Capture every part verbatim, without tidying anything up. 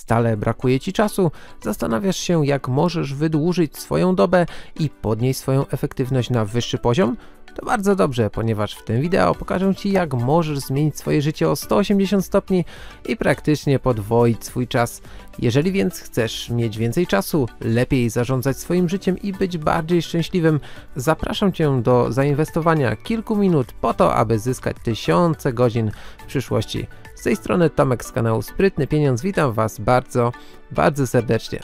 Stale brakuje Ci czasu? Zastanawiasz się, jak możesz wydłużyć swoją dobę i podnieść swoją efektywność na wyższy poziom? To bardzo dobrze, ponieważ w tym wideo pokażę Ci, jak możesz zmienić swoje życie o sto osiemdziesiąt stopni i praktycznie podwoić swój czas. Jeżeli więc chcesz mieć więcej czasu, lepiej zarządzać swoim życiem i być bardziej szczęśliwym, zapraszam Cię do zainwestowania kilku minut po to, aby zyskać tysiące godzin w przyszłości. Z tej strony Tomek z kanału Sprytny Pieniądz, witam Was bardzo, bardzo serdecznie.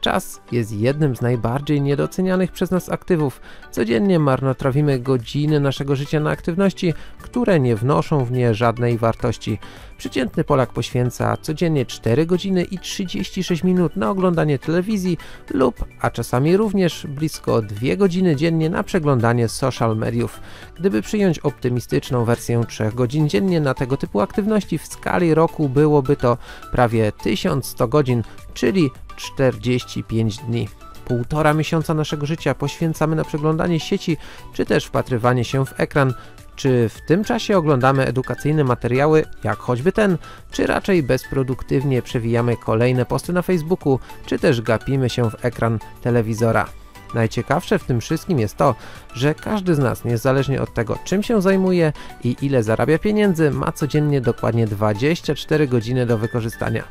Czas jest jednym z najbardziej niedocenianych przez nas aktywów. Codziennie marnotrawimy godziny naszego życia na aktywności, które nie wnoszą w nie żadnej wartości. Przeciętny Polak poświęca codziennie cztery godziny i trzydzieści sześć minut na oglądanie telewizji lub, a czasami również, blisko dwie godziny dziennie na przeglądanie social mediów. Gdyby przyjąć optymistyczną wersję trzech godzin dziennie na tego typu aktywności, w skali roku byłoby to prawie tysiąc sto godzin, czyli czterdzieści pięć dni. Półtora miesiąca naszego życia poświęcamy na przeglądanie sieci, czy też wpatrywanie się w ekran. Czy w tym czasie oglądamy edukacyjne materiały, jak choćby ten, czy raczej bezproduktywnie przewijamy kolejne posty na Facebooku, czy też gapimy się w ekran telewizora? Najciekawsze w tym wszystkim jest to, że każdy z nas, niezależnie od tego, czym się zajmuje i ile zarabia pieniędzy, ma codziennie dokładnie dwadzieścia cztery godziny do wykorzystania.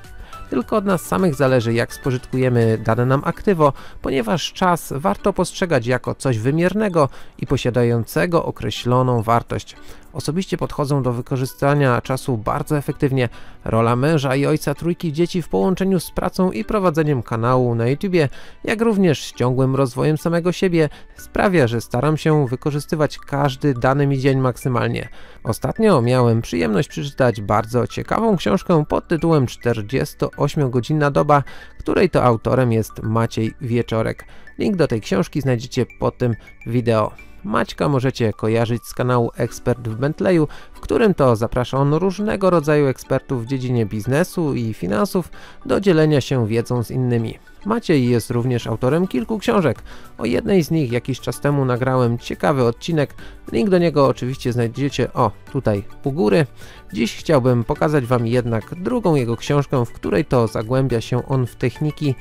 Tylko od nas samych zależy, jak spożytkujemy dane nam aktywo, ponieważ czas warto postrzegać jako coś wymiernego i posiadającego określoną wartość. Osobiście podchodzą do wykorzystania czasu bardzo efektywnie. Rola męża i ojca trójki dzieci w połączeniu z pracą i prowadzeniem kanału na YouTubie, jak również z ciągłym rozwojem samego siebie, sprawia, że staram się wykorzystywać każdy dany mi dzień maksymalnie. Ostatnio miałem przyjemność przeczytać bardzo ciekawą książkę pod tytułem czterdziestoosmiogodzinna doba, której to autorem jest Maciej Wieczorek. Link do tej książki znajdziecie pod tym wideo. Maćka możecie kojarzyć z kanału Ekspert w Bentleyu, w którym to zaprasza on różnego rodzaju ekspertów w dziedzinie biznesu i finansów do dzielenia się wiedzą z innymi. Maciej jest również autorem kilku książek. O jednej z nich jakiś czas temu nagrałem ciekawy odcinek. Link do niego oczywiście znajdziecie, o, tutaj u góry. Dziś chciałbym pokazać Wam jednak drugą jego książkę, w której to zagłębia się on w techniki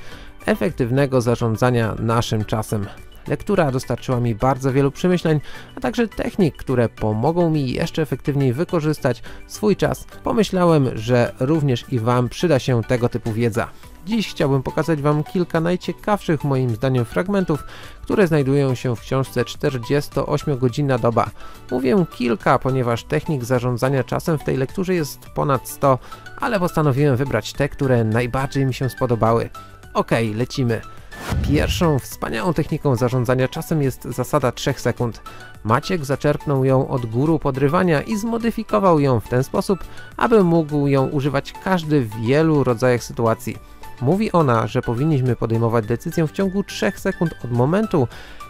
efektywnego zarządzania naszym czasem. Lektura dostarczyła mi bardzo wielu przemyśleń, a także technik, które pomogą mi jeszcze efektywniej wykorzystać swój czas. Pomyślałem, że również i Wam przyda się tego typu wiedza. Dziś chciałbym pokazać Wam kilka najciekawszych moim zdaniem fragmentów, które znajdują się w książce czterdziestoosmiogodzinna doba. Mówię kilka, ponieważ technik zarządzania czasem w tej lekturze jest ponad sto, ale postanowiłem wybrać te, które najbardziej mi się spodobały. Okej, okay, lecimy. Pierwszą wspaniałą techniką zarządzania czasem jest zasada trzech sekund. Maciek zaczerpnął ją od guru podrywania i zmodyfikował ją w ten sposób, aby mógł ją używać każdy w wielu rodzajach sytuacji. Mówi ona, że powinniśmy podejmować decyzję w ciągu trzech sekund od momentu,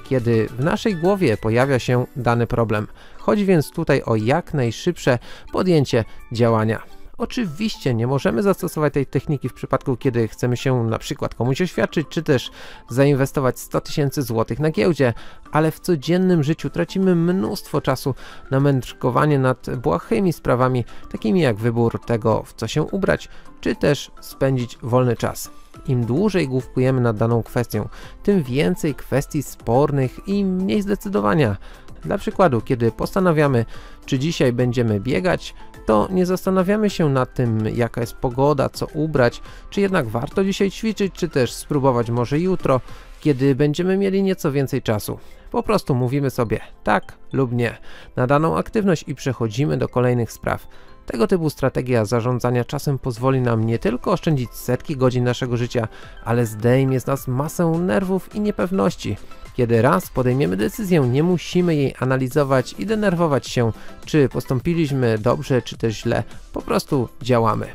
kiedy w naszej głowie pojawia się dany problem. Chodzi więc tutaj o jak najszybsze podjęcie działania. Oczywiście nie możemy zastosować tej techniki w przypadku, kiedy chcemy się na przykład komuś oświadczyć, czy też zainwestować sto tysięcy złotych na giełdzie, ale w codziennym życiu tracimy mnóstwo czasu na mędrkowanie nad błahymi sprawami, takimi jak wybór tego, w co się ubrać, czy też spędzić wolny czas. Im dłużej główkujemy nad daną kwestią, tym więcej kwestii spornych i mniej zdecydowania. Dla przykładu, kiedy postanawiamy, czy dzisiaj będziemy biegać, to nie zastanawiamy się nad tym, jaka jest pogoda, co ubrać, czy jednak warto dzisiaj ćwiczyć, czy też spróbować może jutro, kiedy będziemy mieli nieco więcej czasu. Po prostu mówimy sobie tak lub nie na daną aktywność i przechodzimy do kolejnych spraw. Tego typu strategia zarządzania czasem pozwoli nam nie tylko oszczędzić setki godzin naszego życia, ale zdejmie z nas masę nerwów i niepewności. Kiedy raz podejmiemy decyzję, nie musimy jej analizować i denerwować się, czy postąpiliśmy dobrze, czy też źle. Po prostu działamy.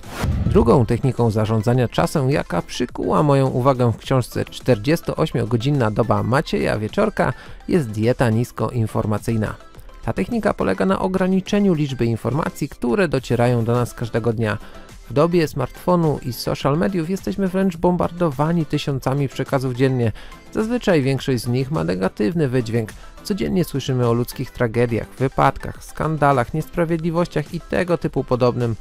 Drugą techniką zarządzania czasem, jaka przykuła moją uwagę w książce czterdziestoosmiogodzinna doba Macieja Wieczorka, jest dieta niskoinformacyjna. Ta technika polega na ograniczeniu liczby informacji, które docierają do nas każdego dnia. W dobie smartfonu i social mediów jesteśmy wręcz bombardowani tysiącami przekazów dziennie. Zazwyczaj większość z nich ma negatywny wydźwięk. Codziennie słyszymy o ludzkich tragediach, wypadkach, skandalach, niesprawiedliwościach i tego typu podobnym.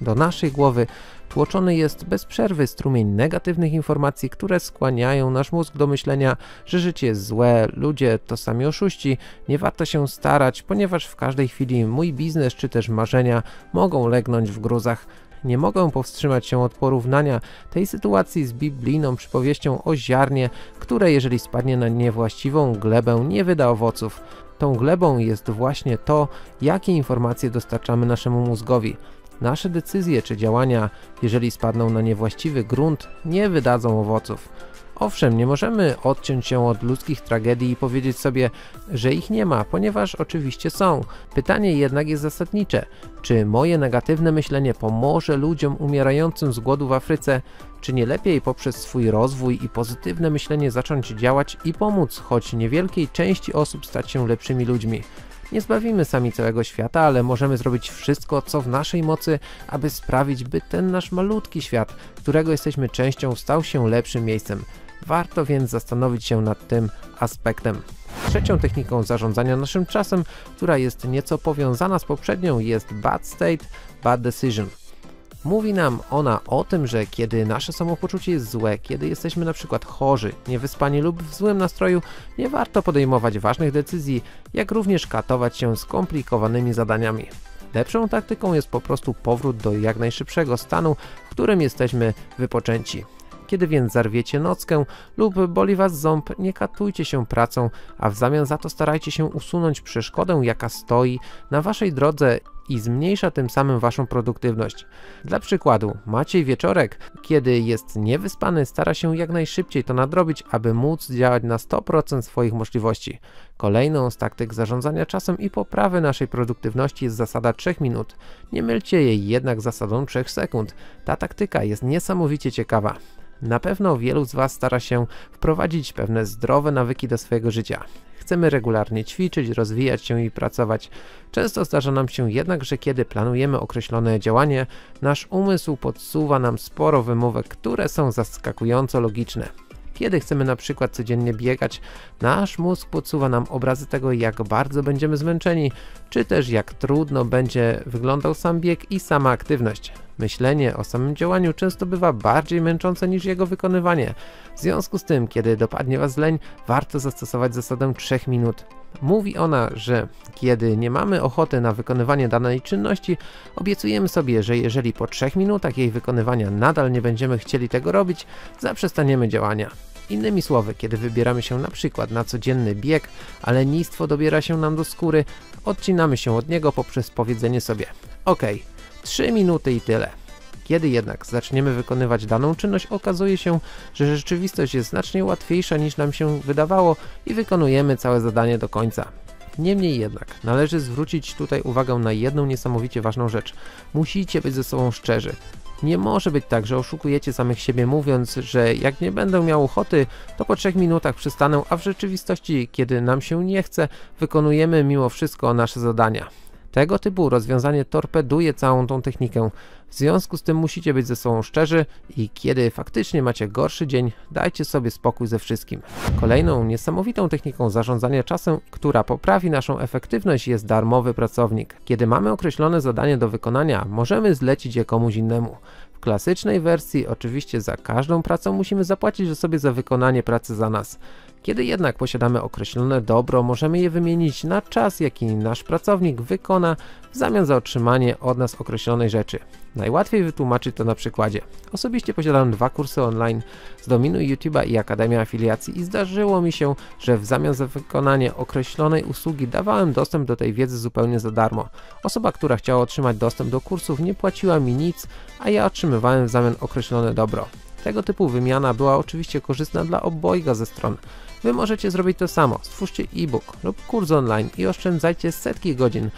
Do naszej głowy Tłoczony jest bez przerwy strumień negatywnych informacji, które skłaniają nasz mózg do myślenia, że życie jest złe, ludzie to sami oszuści, nie warto się starać, ponieważ w każdej chwili mój biznes czy też marzenia mogą legnąć w gruzach. Nie mogę powstrzymać się od porównania tej sytuacji z biblijną przypowieścią o ziarnie, które jeżeli spadnie na niewłaściwą glebę, nie wyda owoców. Tą glebą jest właśnie to, jakie informacje dostarczamy naszemu mózgowi. Nasze decyzje czy działania, jeżeli spadną na niewłaściwy grunt, nie wydadzą owoców. Owszem, nie możemy odciąć się od ludzkich tragedii i powiedzieć sobie, że ich nie ma, ponieważ oczywiście są. Pytanie jednak jest zasadnicze. Czy moje negatywne myślenie pomoże ludziom umierającym z głodu w Afryce? Czy nie lepiej poprzez swój rozwój i pozytywne myślenie zacząć działać i pomóc choć niewielkiej części osób stać się lepszymi ludźmi? Nie zbawimy sami całego świata, ale możemy zrobić wszystko, co w naszej mocy, aby sprawić, by ten nasz malutki świat, którego jesteśmy częścią, stał się lepszym miejscem. Warto więc zastanowić się nad tym aspektem. Trzecią techniką zarządzania naszym czasem, która jest nieco powiązana z poprzednią, jest bad state, bad decision. Mówi nam ona o tym, że kiedy nasze samopoczucie jest złe, kiedy jesteśmy na przykład chorzy, niewyspani lub w złym nastroju, nie warto podejmować ważnych decyzji, jak również katować się skomplikowanymi zadaniami. Lepszą taktyką jest po prostu powrót do jak najszybszego stanu, w którym jesteśmy wypoczęci. Kiedy więc zarwiecie nockę lub boli was ząb, nie katujcie się pracą, a w zamian za to starajcie się usunąć przeszkodę, jaka stoi na waszej drodze i zmniejsza tym samym waszą produktywność. Dla przykładu, Maciej Wieczorek, kiedy jest niewyspany, stara się jak najszybciej to nadrobić, aby móc działać na sto procent swoich możliwości. Kolejną z taktyk zarządzania czasem i poprawy naszej produktywności jest zasada trzech minut. Nie mylcie jej jednak z zasadą trzech sekund. Ta taktyka jest niesamowicie ciekawa. Na pewno wielu z was stara się wprowadzić pewne zdrowe nawyki do swojego życia. Chcemy regularnie ćwiczyć, rozwijać się i pracować. Często zdarza nam się jednak, że kiedy planujemy określone działanie, nasz umysł podsuwa nam sporo wymówek, które są zaskakująco logiczne. Kiedy chcemy na przykład codziennie biegać, nasz mózg podsuwa nam obrazy tego, jak bardzo będziemy zmęczeni, czy też jak trudno będzie wyglądał sam bieg i sama aktywność. Myślenie o samym działaniu często bywa bardziej męczące niż jego wykonywanie. W związku z tym, kiedy dopadnie was leń, warto zastosować zasadę trzech minut. Mówi ona, że kiedy nie mamy ochoty na wykonywanie danej czynności, obiecujemy sobie, że jeżeli po trzech minutach jej wykonywania nadal nie będziemy chcieli tego robić, zaprzestaniemy działania. Innymi słowy, kiedy wybieramy się na przykład na codzienny bieg, a lenistwo dobiera się nam do skóry, odcinamy się od niego poprzez powiedzenie sobie: ok, trzy minuty i tyle. Kiedy jednak zaczniemy wykonywać daną czynność, okazuje się, że rzeczywistość jest znacznie łatwiejsza niż nam się wydawało i wykonujemy całe zadanie do końca. Niemniej jednak należy zwrócić tutaj uwagę na jedną niesamowicie ważną rzecz. Musicie być ze sobą szczerzy. Nie może być tak, że oszukujecie samych siebie, mówiąc, że jak nie będę miał ochoty, to po trzech minutach przystanę, a w rzeczywistości, kiedy nam się nie chce, wykonujemy mimo wszystko nasze zadania. Tego typu rozwiązanie torpeduje całą tą technikę. W związku z tym musicie być ze sobą szczerzy i kiedy faktycznie macie gorszy dzień, dajcie sobie spokój ze wszystkim. Kolejną niesamowitą techniką zarządzania czasem, która poprawi naszą efektywność, jest darmowy pracownik. Kiedy mamy określone zadanie do wykonania, możemy zlecić je komuś innemu. W klasycznej wersji oczywiście za każdą pracę musimy zapłacić sobie za wykonanie pracy za nas. Kiedy jednak posiadamy określone dobro, możemy je wymienić na czas, jaki nasz pracownik wykona w zamian za otrzymanie od nas określonej rzeczy. Najłatwiej wytłumaczyć to na przykładzie. Osobiście posiadam dwa kursy online, Zdominuj YouTube'a i Akademia Afiliacji, i zdarzyło mi się, że w zamian za wykonanie określonej usługi dawałem dostęp do tej wiedzy zupełnie za darmo. Osoba, która chciała otrzymać dostęp do kursów, nie płaciła mi nic, a ja otrzymywałem w zamian określone dobro. Tego typu wymiana była oczywiście korzystna dla obojga ze stron. Wy możecie zrobić to samo, stwórzcie e-book lub kurs online i oszczędzajcie setki godzin.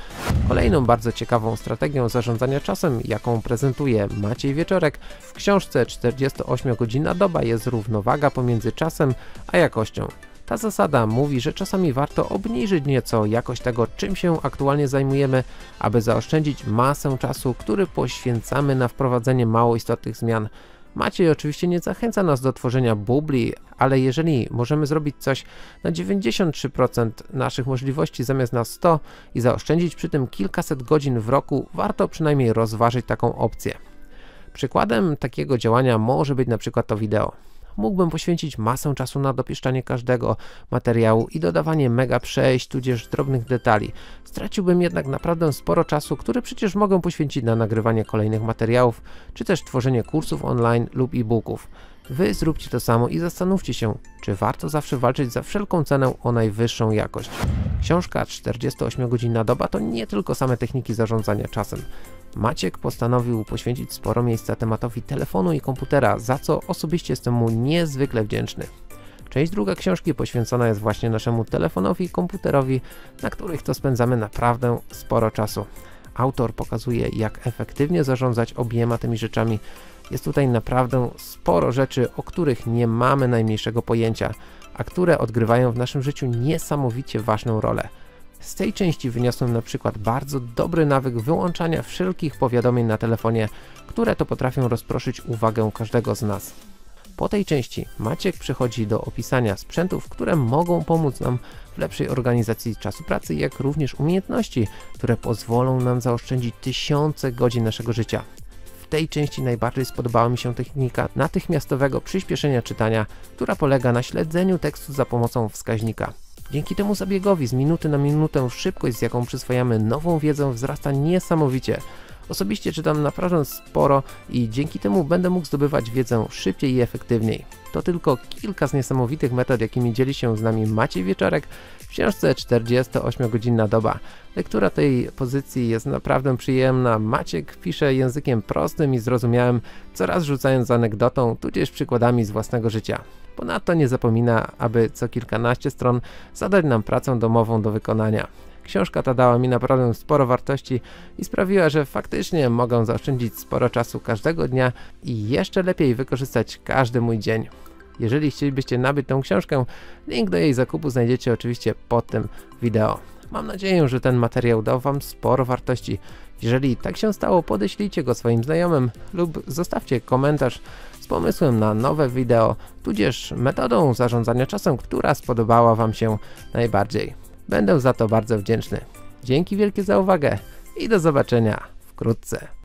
Kolejną bardzo ciekawą strategią zarządzania czasem, jaką prezentuje Maciej Wieczorek w książce czterdziestoosmiogodzinna doba, jest równowaga pomiędzy czasem a jakością. Ta zasada mówi, że czasami warto obniżyć nieco jakość tego, czym się aktualnie zajmujemy, aby zaoszczędzić masę czasu, który poświęcamy na wprowadzenie mało istotnych zmian. Maciej oczywiście nie zachęca nas do tworzenia bubli, ale jeżeli możemy zrobić coś na dziewięćdziesiąt trzy procent naszych możliwości zamiast na sto procent i zaoszczędzić przy tym kilkaset godzin w roku, warto przynajmniej rozważyć taką opcję. Przykładem takiego działania może być na przykład to wideo. Mógłbym poświęcić masę czasu na dopieszczanie każdego materiału i dodawanie mega przejść, tudzież drobnych detali. Straciłbym jednak naprawdę sporo czasu, który przecież mogę poświęcić na nagrywanie kolejnych materiałów, czy też tworzenie kursów online lub e-booków. Wy zróbcie to samo i zastanówcie się, czy warto zawsze walczyć za wszelką cenę o najwyższą jakość. Książka czterdziestoosmiogodzinna doba to nie tylko same techniki zarządzania czasem. Maciek postanowił poświęcić sporo miejsca tematowi telefonu i komputera, za co osobiście jestem mu niezwykle wdzięczny. Część druga książki poświęcona jest właśnie naszemu telefonowi i komputerowi, na których to spędzamy naprawdę sporo czasu. Autor pokazuje, jak efektywnie zarządzać obiema tymi rzeczami. Jest tutaj naprawdę sporo rzeczy, o których nie mamy najmniejszego pojęcia, a które odgrywają w naszym życiu niesamowicie ważną rolę. Z tej części wyniosłem na przykład bardzo dobry nawyk wyłączania wszelkich powiadomień na telefonie, które to potrafią rozproszyć uwagę każdego z nas. Po tej części Maciek przechodzi do opisania sprzętów, które mogą pomóc nam w lepszej organizacji czasu pracy, jak również umiejętności, które pozwolą nam zaoszczędzić tysiące godzin naszego życia. W tej części najbardziej spodobała mi się technika natychmiastowego przyspieszenia czytania, która polega na śledzeniu tekstu za pomocą wskaźnika. Dzięki temu zabiegowi z minuty na minutę szybkość, z jaką przyswajamy nową wiedzę, wzrasta niesamowicie. Osobiście czytam naprawdę sporo i dzięki temu będę mógł zdobywać wiedzę szybciej i efektywniej. To tylko kilka z niesamowitych metod, jakimi dzieli się z nami Maciej Wieczorek w książce czterdziestoosmiogodzinna doba. Lektura tej pozycji jest naprawdę przyjemna. Maciek pisze językiem prostym i zrozumiałym, coraz rzucając anegdotą, tudzież przykładami z własnego życia. Ponadto nie zapomina, aby co kilkanaście stron zadać nam pracę domową do wykonania. Książka ta dała mi naprawdę sporo wartości i sprawiła, że faktycznie mogę zaoszczędzić sporo czasu każdego dnia i jeszcze lepiej wykorzystać każdy mój dzień. Jeżeli chcielibyście nabyć tę książkę, link do jej zakupu znajdziecie oczywiście pod tym wideo. Mam nadzieję, że ten materiał dał wam sporo wartości. Jeżeli tak się stało, podeślijcie go swoim znajomym lub zostawcie komentarz z pomysłem na nowe wideo, tudzież metodą zarządzania czasem, która spodobała wam się najbardziej. Będę za to bardzo wdzięczny. Dzięki wielkie za uwagę i do zobaczenia wkrótce.